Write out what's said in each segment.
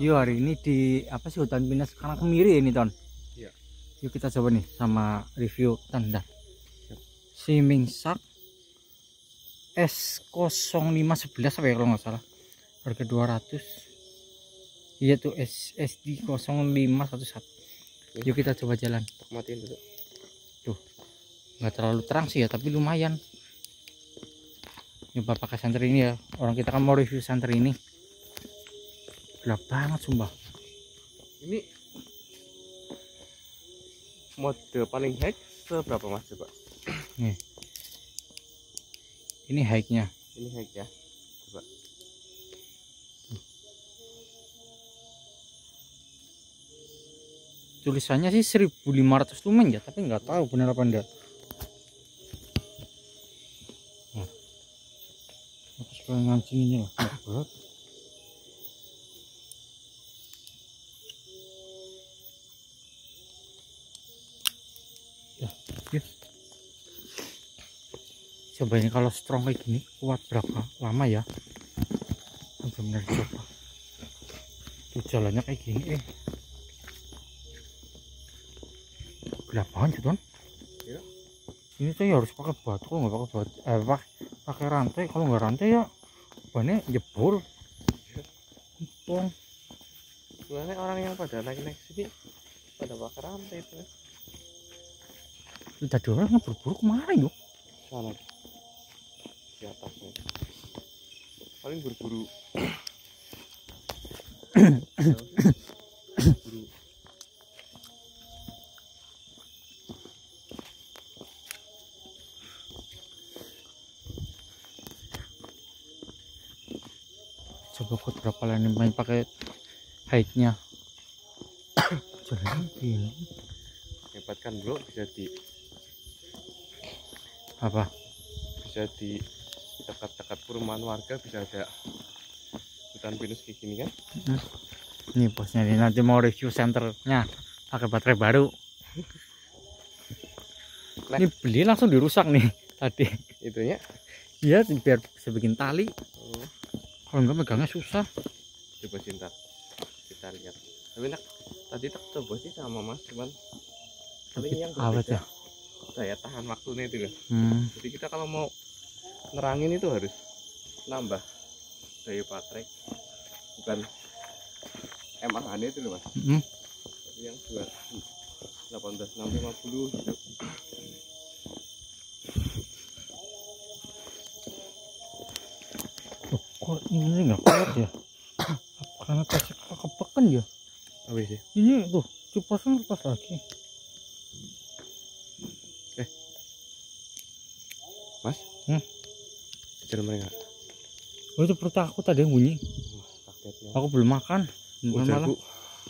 Yuk hari ini di apa sih hutan karang kemiri ini Ton? Iya. Yuk kita coba nih sama review tanda Smiling Shark S0511 apa ya kalau nggak salah, harga 200. Iya tuh SD 0511. Yuk kita coba jalan. Matiin dulu. Tuh nggak terlalu terang sih ya, tapi lumayan. Nyoba pakai senter ini ya, orang kita kan mau review senter ini. Gelap banget sumpah. Ini mode paling high seberapa mas coba? Nih. Ini high-nya. Ini high ya. Coba. Tulisannya sih 1500 lumen ya, tapi nggak tahu benar apa enggak. Ngancinginnya lah berat. Ya. Coba ini kalau strong kayak gini kuat berapa lama ya? Benar-benar coba. Tuh jalannya kayak gini. Gelap banget Ton. Ya. Ini tuh ya harus pakai batu, kalau nggak pakai batu, pakai rantai, kalau nggak rantai ya bannya jebol. Untung sebenarnya orang yang pada naik-naik sini pada bakar rantai itu. Udah ada orang berburu kemarin yuk. Sana di atasnya. Paling berburu. Coba berapa lain main pakai high-nya. Jalan gini. Hebat kan bro, bisa di apa? Bisa di dekat-dekat perumahan warga bisa ada hutan pinus kayak gini kan? Ini bosnya ini nanti mau review senternya pakai baterai baru. Ini beli langsung dirusak nih tadi. Itunya? Iya biar bisa bikin tali. Kalau enggak megangnya susah. Coba cinta kita lihat. Tapi nak tadi tak coba sih sama mas, cuman paling yang awet ya. Daya tahan waktunya itu loh. Jadi kita kalau mau nerangin itu harus nambah daya baterai, bukan MAH-nya itu loh mas. Tapi yang 2.18.650 gitu. Ini enggak kuat ya karena kasih kepekan ya habis ya ini tuh cepasnya lepas lagi. Mas kejar mereka. Oh itu perut aku tadi yang bunyi. Aku belum makan malam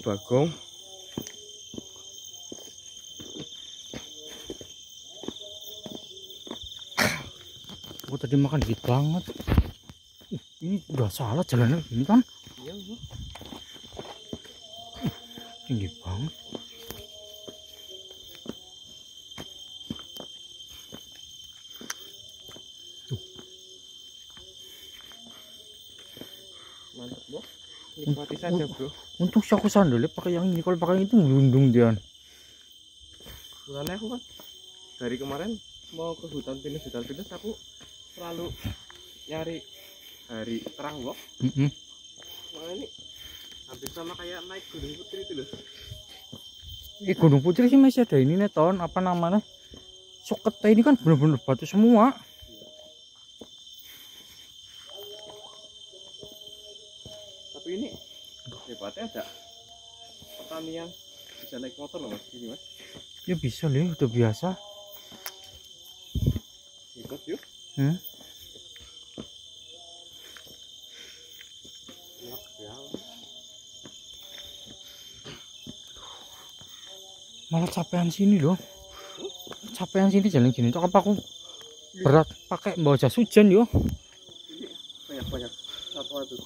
bagong. Aku tadi makan dikit banget. Ini udah salah jalannya ini kan? Iya, Bu. Tinggi banget. Tuh. Mantap, Bro. Nikmati saja, Bro. Untung aku sandalnya pakai yang ini, kalau pakai itu gelundung dia. Soalnya aku kan dari kemarin mau ke hutan pinus aku selalu nyari hari terang kok. Malah ini hampir sama kayak naik gunung putri itu loh. Ini gunung putri sih masih ada ini Ton, apa namanya? Soketnya ini kan bener-bener batu semua. Tapi ini hebatnya ada petani yang bisa naik motor loh mas, ini mas. Ya bisa loh, udah biasa. Ikut yuk. Malah capean sini loh, capean sini jalan gini. Cok apa aku berat pakai bawa jas hujan yo. Ini banyak satwa tuh,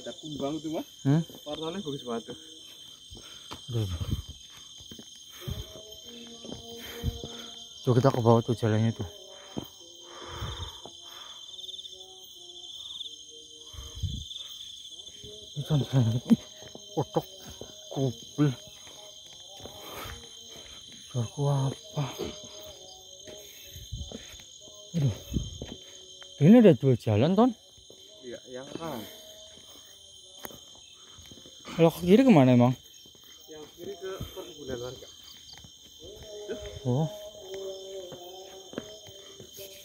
ada kumbang tuh mas. Warnanya bagus banget tuh. Tuh kita ke bawah tuh jalannya tuh. Itu kotok kubel. Aku apa? Aduh. Ini ada dua jalan, Ton? Iya, yang kanan. Kalau ke kiri kemana emang? Yang kiri ke perkebunan warga. Oh.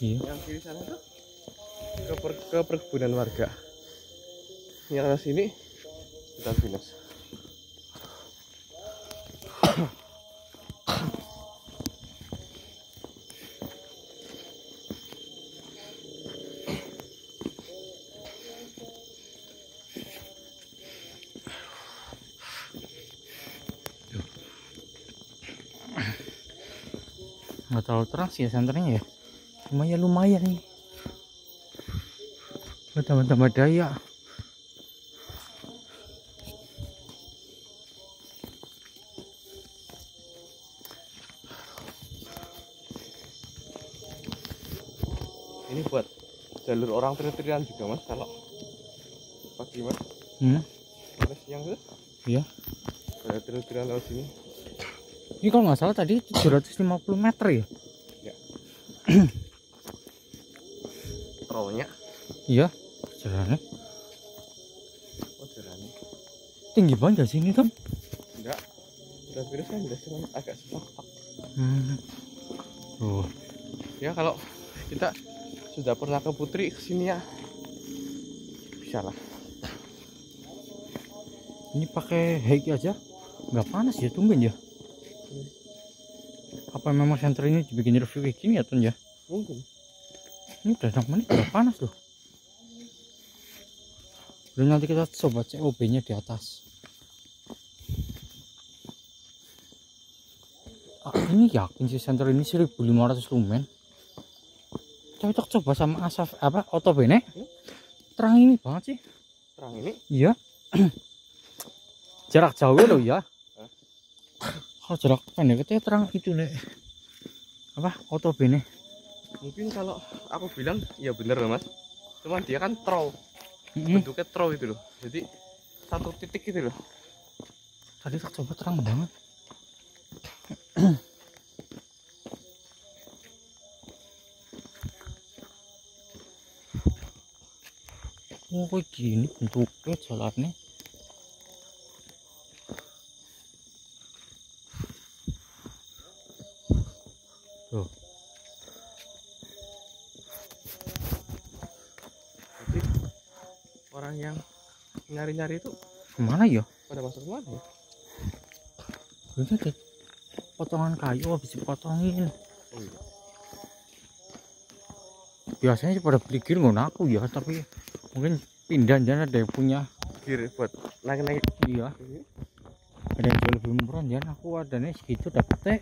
Iya. Yang kiri sana tuh ke perkebunan warga. Yang ke sini kita finish. Nggak terlalu terang sih ya senternya ya, lumayan nih, tambah daya. Ini buat jalur orang teritorial juga mas, kalau pagi mas, pada siang tuh iya teritorial lewat sini. Ini kalau nggak salah tadi 750 meter ya? Ya. Terowongannya? Iya, jalannya. Oh, jalannya. Tinggi banget sih ini, Tom? Enggak. Udah virus kan udah sih agak sepak. Oh. Ya kalau kita sudah pernah ke Putri kesini ya. Bisa lah. Ini pakai heki aja. Nggak panas ya, tumben ya. Apa memang center ini dibikin review kayak gini ya, Ton ya? Mungkin. Ini udah 6 menit udah panas loh. Belum nanti kita coba COB-nya di atas. Ini yakin sih center ini 1500 lumen. Cocok coba sama Asaf apa Outtobe ini? Terang ini banget sih. Terang ini? Iya. Jarak jauh loh ya. Kalau jarak pendek itu terang itu nih apa Outtobe nih. Mungkin kalau aku bilang ya bener loh mas, cuman dia kan troll, bentuknya troll itu loh, jadi satu titik gitu loh. Tadi tak coba terang banget. Oh kayak gini bentuknya jalannya. Tuh. Jadi, orang yang nyari-nyari itu kemana ya? Pada masuk kemana ya? Ini ada potongan kayu habis dipotongin. Oh, iya. Biasanya pada beli gear mau naku ya, tapi mungkin pindah dan ada yang punya gear buat naik-naik. Iya. Ada yang jual lebih murah dan aku ada nih segitu dapetnya.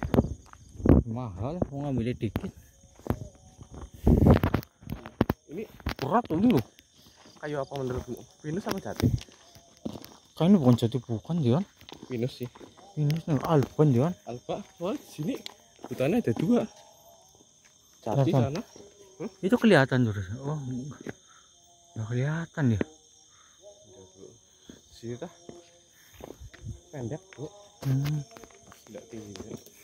Mahal, mau ngambil dikit. Ini berat ini loh. Kayu apa menurutmu? Pinus apa jati? Kayaknya bukan jati, bukan Jon. Pinus sih. Pinus nih alba Jon. Alba. Wah, sini hutannya ada dua. Jati sana. Itu kelihatan terus. Oh, nggak kelihatan ya. Sini tah. Pendek bu. Tidak tinggi.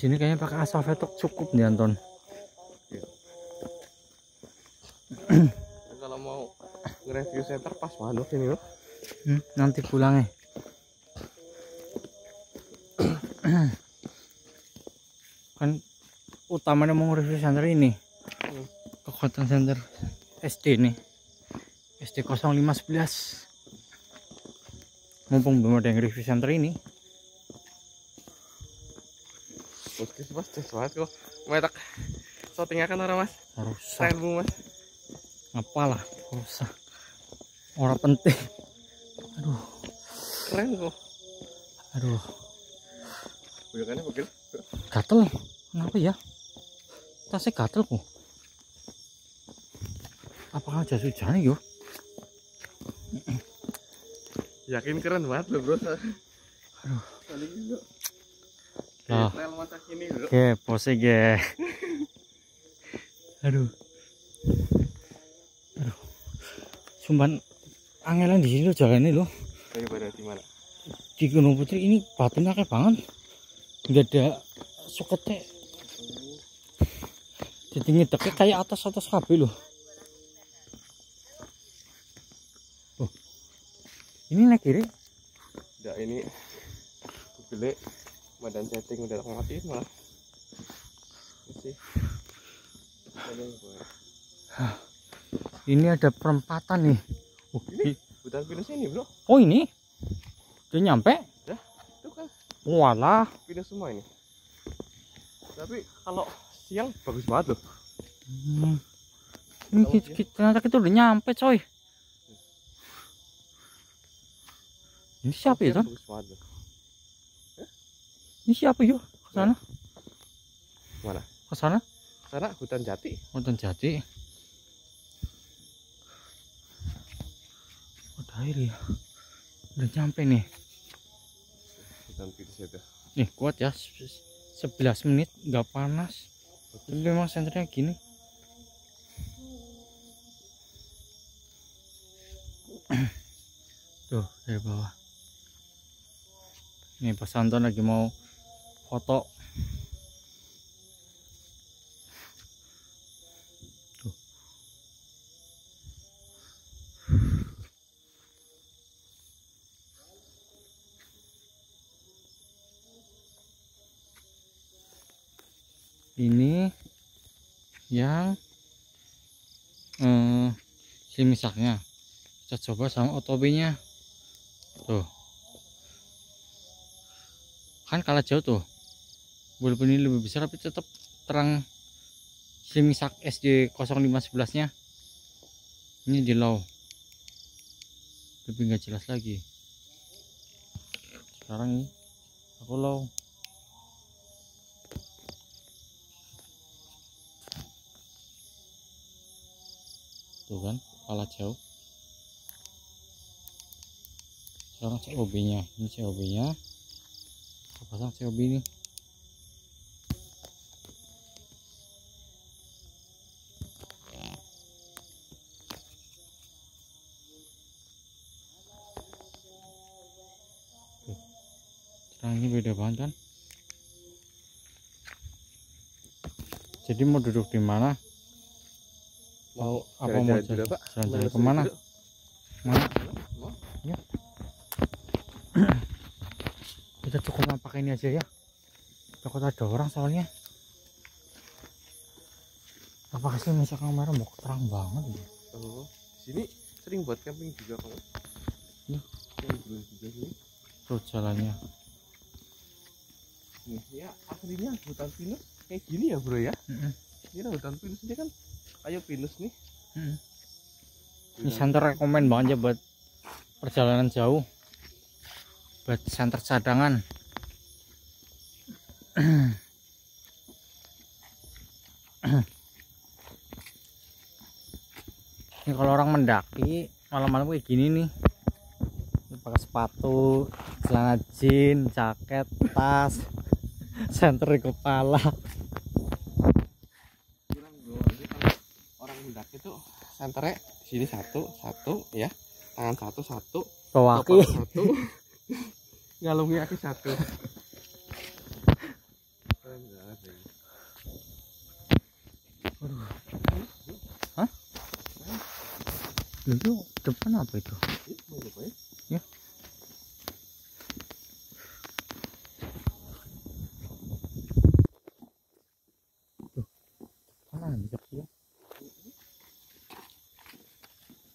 Sini kayaknya pakai Asafee cukup nih Anton. Ya. Kalau mau review center pas banget ini loh. Nanti pulangnya. Kan utamanya mau review center ini. Kekuatan center SD nih. SD 0511. Mumpung belum ada yang review center ini. Podcast mas, jelas banget kok. Metak shooting akan orang mas. Rusak. Renmu mas. Ngapalah, rusak. Orang penting. Aduh. Keren kok. Aduh. Bukannya begil. Gatel. Kenapa ya? Tasnya gatel kok. Apakah jas hujannya yuk? Yakin keren banget loh bro. Aduh. Oh. Oke, pose ge. Aduh. Cuman angelan di sini loh jalannya loh. Daripada di mana? Di Gunung Putri ini batunya kayak banget. Enggak ada soketnya. Jadi ngedeknya kayak atas-atas kabel loh. Oh. Ini naik kiri. Enggak, ini gede badan setting udah matiin malah. Masih. Ini ada perempatan nih. Oh, ini hutan pinus ini, Bro. Oh, ini. Dia nyampe? Ya, itu kan. Walah, pinus semua ini. Tapi kalau siang bagus banget loh. Ini ternyata kita udah nyampe, coy. Ini siapa ya, Ton? Ini siapa yuk? Ke sana. Mana? Ke sana? Sana hutan jati. Hutan jati. Udah air ya. Udah nyampe nih. Hutan pinus itu. Nih kuat ya. 11 menit nggak panas. Betul. Memang senternya gini. Tuh dari bawah. Nih Pak Santon lagi mau foto. Ini yang semisaknya kita coba sama Outtobe-nya tuh kan kalah jauh tuh, walaupun ini lebih besar tapi tetap terang semisak SD 0511 nya ini di low lebih nggak jelas lagi. Sekarang ini aku low. Tuh kan, kalah jauh. Sekarang COB nya, ini COB nya. Kita pasang COB ini. Tuh. Terangnya beda banget kan. Jadi mau duduk di mana? Mau apa mau jalan-jalan kemana? Mana? Ya. Kita cukup pakai ini aja ya. Takut ada orang soalnya. Apa sih misalkan kemarin mau terang banget ya? Oh, di sini sering buat camping juga kamu. Ya. Tuh jalannya. Nih ya aslinya hutan pinus kayak gini ya bro ya. Ini hutan pinus ini kan. Ayo pinus nih. Ini center rekomen banget ya buat perjalanan jauh, buat center cadangan. Ini kalau orang mendaki malam-malam kayak gini nih, pakai sepatu, celana jeans, jaket, tas, center di kepala. Itu senternya di sini satu ya, tangan satu kepala satu, ngalungi kaki satu. Hah? Itu depan apa itu? Ya.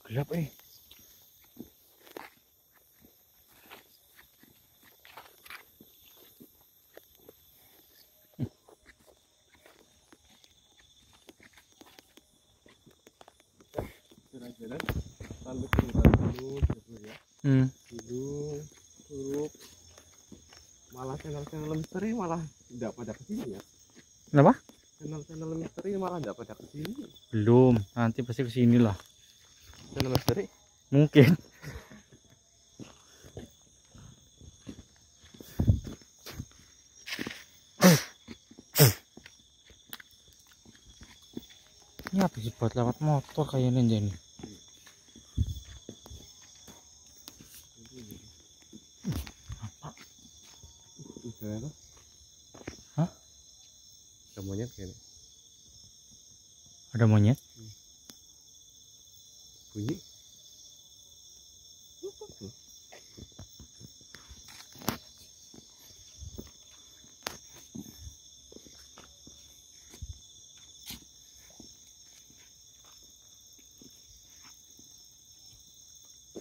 Gelap jalan-jalan lalu dulu ya. Dulu turut malah channel-channel misteri malah tidak pada kesini ya. Kenapa? Channel-channel misteri malah tidak pada kesini. Belum, nanti pasti kesini lah. Channel misteri mungkin. Ini habis buat lewat motor kayaknya jadi. kayaknya tuh. Hah? Ada monyet kayaknya. Ada monyet? Bunyi?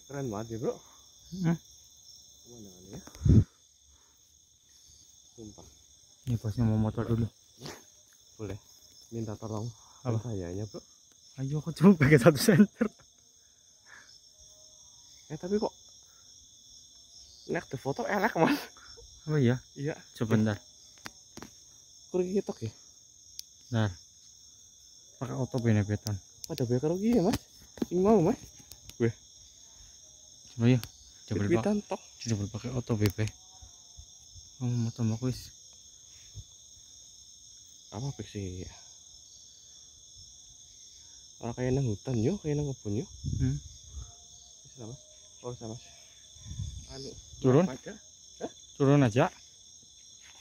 Keren banget ya bro. Pemandangannya sumpah. Ini bosnya mau motor dulu. Boleh minta tolong apa sayanya bro? Ayo aku cuma pakai satu senter. Tapi kok nek di foto elek mas. Oh iya? Iya. Coba bentar. Kurgi ketok ya? Bentar. Pakai Outtobe ini beton. Ada banyak rugi ya mas? Ini mau mas? Weh. Coba ya, coba pakai Outtobe BP. Kamu mau tambah kuis? Apa sih? Orang kayak nang hutan yuk, kayak nang kebun yuk. Sama, oh sama. Anu, turun aja. Hah? Turun aja.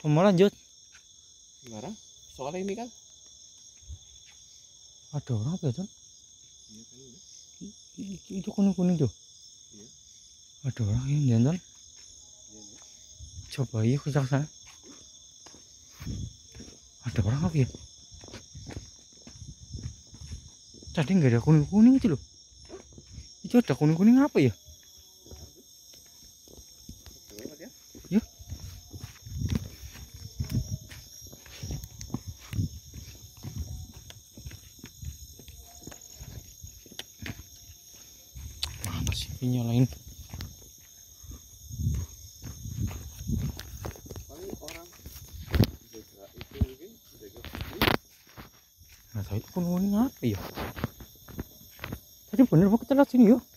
Mau lanjut? Barang. Soalnya ini kan. Ada orang apa ya Ton? Iya kan ini. Itu kuning-kuning tuh. Iya. Ada orang yang jalan. Coba yuk ke sana. Ada orang apa ya? Tadi nggak ada kuning-kuning itu loh. Itu ada kuning-kuning apa ya? Yuk. Mana sih nyalain? Nah, itu kuning-kuning apa ya? Tadi bener mau kita lihat sini yuk.